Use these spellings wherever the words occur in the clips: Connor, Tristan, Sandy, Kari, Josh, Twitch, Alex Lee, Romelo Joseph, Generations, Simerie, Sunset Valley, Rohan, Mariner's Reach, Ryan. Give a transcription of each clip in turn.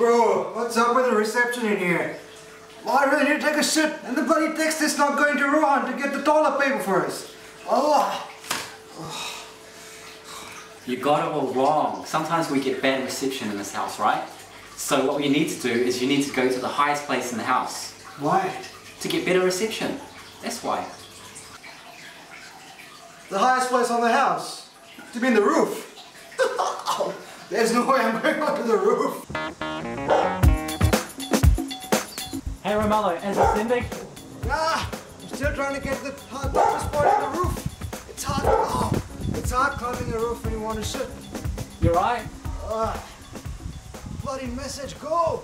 Bro, what's up with the reception in here? Well, I really need to take a shit, and the bloody text is not going to Rohan to get the toilet paper for us. Oh. You got it all wrong. Sometimes we get bad reception in this house, right? So what you need to do is you need to go to the highest place in the house. Why? To get better reception. That's why. The highest place on the house? You mean the roof? There's no way I'm going onto the roof. Hey Romelo, is it sending? Ah, I'm still trying to get to the toughest part of the roof. It's hard. Oh, it's hard climbing the roof when you want to shit. You're right. Bloody message, go!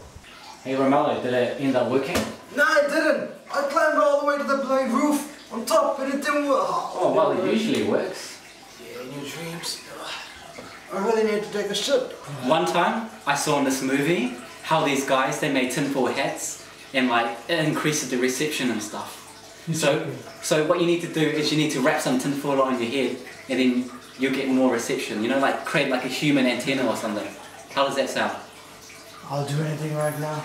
Hey Romelo, did it end up working? No, it didn't. I climbed all the way to the bloody roof on top, but it didn't work. Oh, well, it usually works. Yeah, in your dreams. I really need to take a shit. One time, I saw in this movie how these guys, they made tinfoil hats and like it increases the reception and stuff. So what you need to do is you need to wrap some tinfoil on your head and then you'll get more reception. You know, like create like a human antenna or something. How does that sound? I'll do anything right now.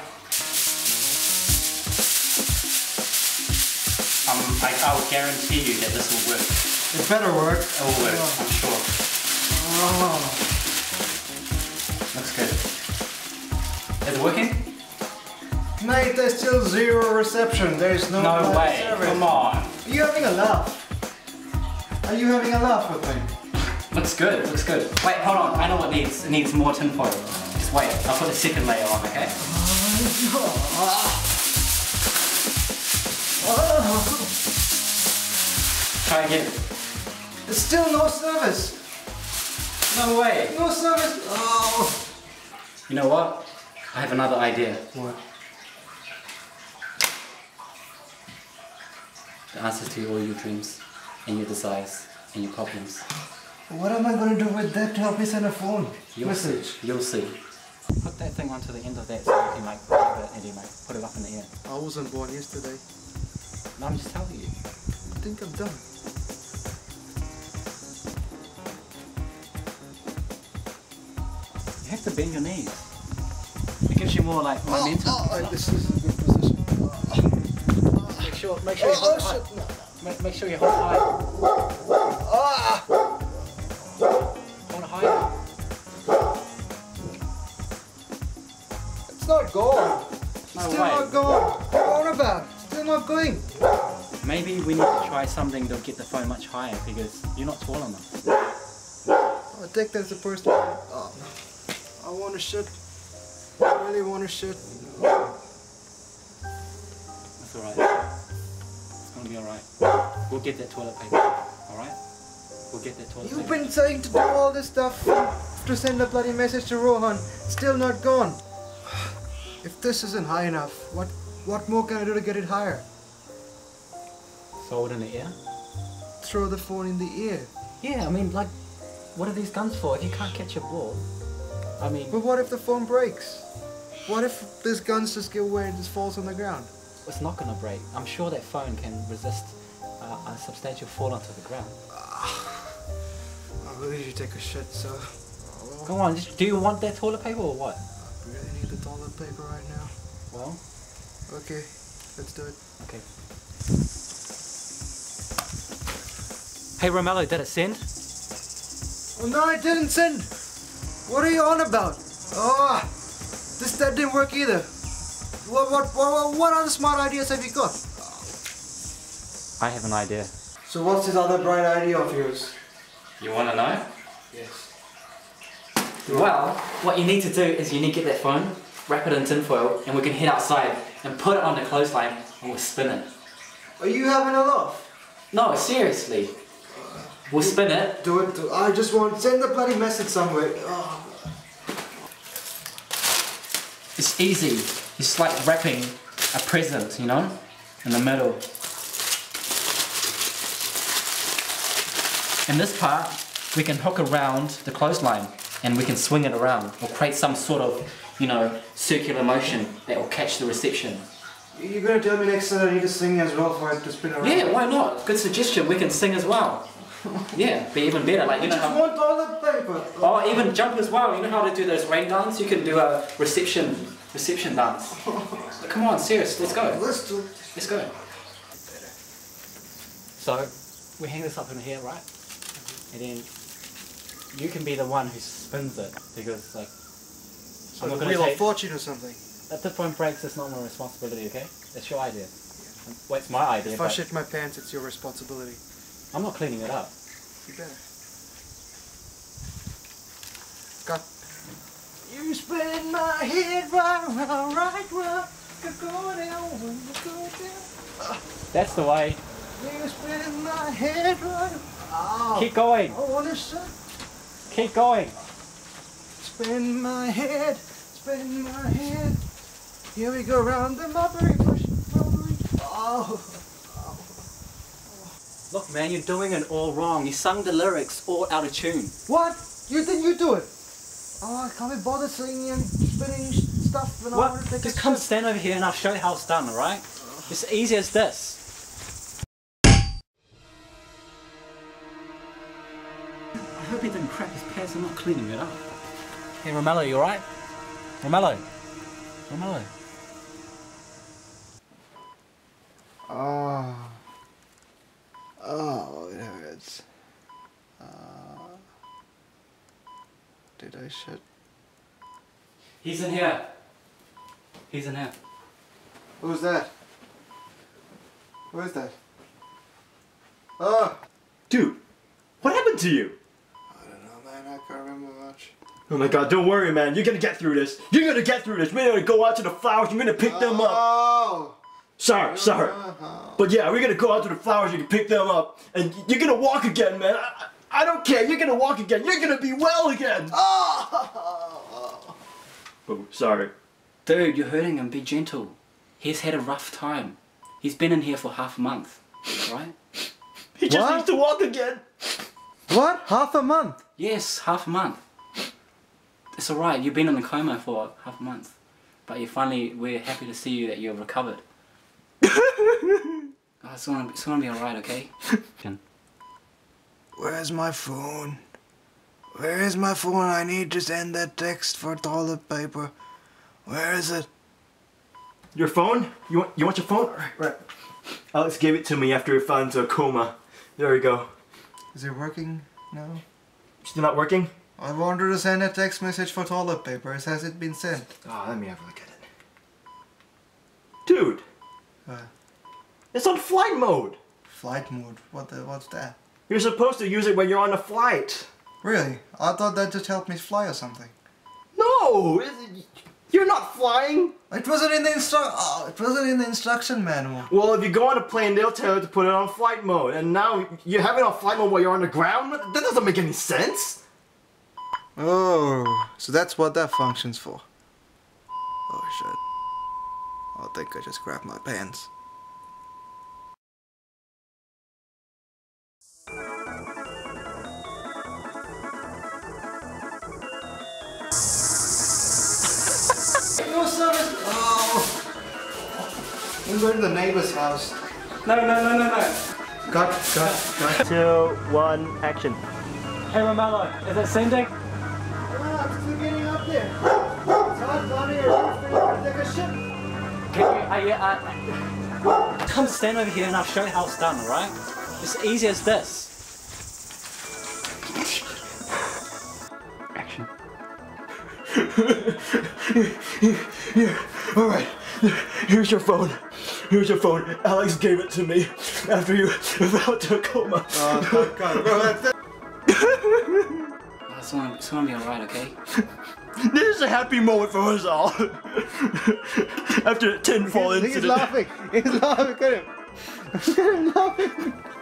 I'll guarantee you that this will work. It better work. It will work, I'm sure. Oh. Looks good. Is it working? Mate, there's still zero reception. There's no way. Service. Come on. Are you having a laugh? Are you having a laugh with me? Looks good. Looks good. Wait, hold on. I know what needs. It needs more tinfoil. Just wait. I'll put a second layer on. Okay. Oh. Try again. There's still no service. No way! No service! Oh! You know what? I have another idea. What? The answers to all your dreams, and your desires, and your problems. What am I going to do with that to help me send a phone? You'll see. Put that thing onto the end of that so you can like grab it and you might put it up in the air. I wasn't born yesterday. No, I'm just telling you. I think I'm done. You have to bend your knees. It gives you more like momentum. This is a good position. Make sure you hold tight. Make sure you hold tight. Hold high. It's not going. It's still not going. What on about? It's still not going. Maybe we need to try something that'll get the phone much higher because you're not tall enough. I think that's the first one. Oh. I want to shit. I really want to shit. That's alright. It's going to be alright. We'll get that toilet paper. Alright? We'll get that toilet paper. You've been saying to do all this stuff to send a bloody message to Rohan. Still not gone. If this isn't high enough, what more can I do to get it higher? Throw it in the air? Throw the phone in the air? Yeah, I mean, like, what are these guns for if you can't catch a ball? I mean, but what if the phone breaks? What if these guns just give away and just falls on the ground? It's not going to break. I'm sure that phone can resist a substantial fall onto the ground. I really need to take a shit, so... Come on, do you want that toilet paper or what? I really need the toilet paper right now. Well? Okay, let's do it. Okay. Hey Romelo, did it send? Oh, no, it didn't send! What are you on about? That didn't work either. What other smart ideas have you got? I have an idea. So what's this other bright idea of yours? You want to know? Yes. Well, what you need to do is you need to get that phone, wrap it in tinfoil, and we can head outside and put it on the clothesline and we'll spin it. Are you having a laugh? No, seriously. We'll spin it. Do it. I just want to send the bloody message somewhere. It's easy. It's like wrapping a present, you know, in the middle. In this part, we can hook around the clothesline and we can swing it around or create some sort of, you know, circular motion that will catch the reception. You're going to tell me next time I need to sing as well for it to spin around? Yeah, why not? Good suggestion. We can sing as well. Yeah, be even better. Like, you know, just want toilet paper. Or even jump as well. You know how to do those rain dance? You can do a reception Reception dance. Come on, serious, let's go. Let's go. So, we hang this up in here, right? And then you can be the one who spins it, because like... So the Wheel of Fortune or something? If the phone breaks, it's not my responsibility, okay? It's your idea. Yeah. Well, it's my idea, If I shit my pants, it's your responsibility. I'm not cleaning it up. You better. Got. You spin my head right round. Go down, go down. That's the way. You spin my head right. Oh. Keep going. I wanna sit. Keep going. Spin my head, spin my head. Here we go round the mulberry bush. Oh. Look man, you're doing it all wrong. You sung the lyrics all out of tune. What? You think you do it? Oh, I can't be bothered singing and spinning stuff and all that. Just come stand over here and I'll show you how it's done, alright? Oh. It's as easy as this. I hope he didn't crack his pants. I'm not cleaning it up. Hey Romelo, you alright? Romelo? Romelo? Oh. Oh, it hurts. Did I shit? He's in here. He's in here. Who's that? Who is that? Oh! Dude, what happened to you? I don't know, man. I can't remember much. Oh my god, don't worry, man. You're gonna get through this. You're gonna get through this. We're gonna go out to the flowers. You're gonna pick them up. Oh! Sorry, sorry. But yeah, we're gonna go out to the flowers, you can pick them up, and you're gonna walk again, man. I don't care, you're gonna walk again, you're gonna be well again! Oh, sorry. Dude, you're hurting him, be gentle. He's had a rough time. He's been in here for half a month, right? He just needs to walk again! What? Half a month? Yes, half a month. It's alright, you've been in a coma for half a month. But you finally, we're happy to see you that you're recovered. Oh, it's gonna be alright, okay? Where's my phone? Where is my phone? I need to send that text for toilet paper. Where is it? Your phone? You want your phone? Right. Alex gave it to me after he fell into a coma. There we go. Is it working now? Still not working? I wanted to send a text message for toilet paper. Has it been sent? Ah, let me have a look at it. Dude! It's on flight mode! Flight mode? What's that? You're supposed to use it when you're on a flight. Really? I thought that just helped me fly or something. No! You're not flying! It wasn't in the instruction manual. Well, if you go on a plane, they'll tell you to put it on flight mode. And now you have it on flight mode while you're on the ground? That doesn't make any sense! Oh, so that's what that function's for. Oh shit. I think I just grabbed my pants. Your service! Oh! I'm going to the neighbor's house. No. Cut. 2, 1, action. Hey Romelo, is that Sandy? Oh, I'm still getting up there. It's hard down here. I'm going to take a shit. Come stand over here and I'll show you how it's done, alright? It's easy as this. Action. Alright, here's your phone. Here's your phone. Alex gave it to me after you fell into a coma. Oh, God, bro, that's that. It's gonna be alright, okay? This is a happy moment for us all. After a tinfoil incident. He's laughing. He's laughing. Look at him. Look at him laughing.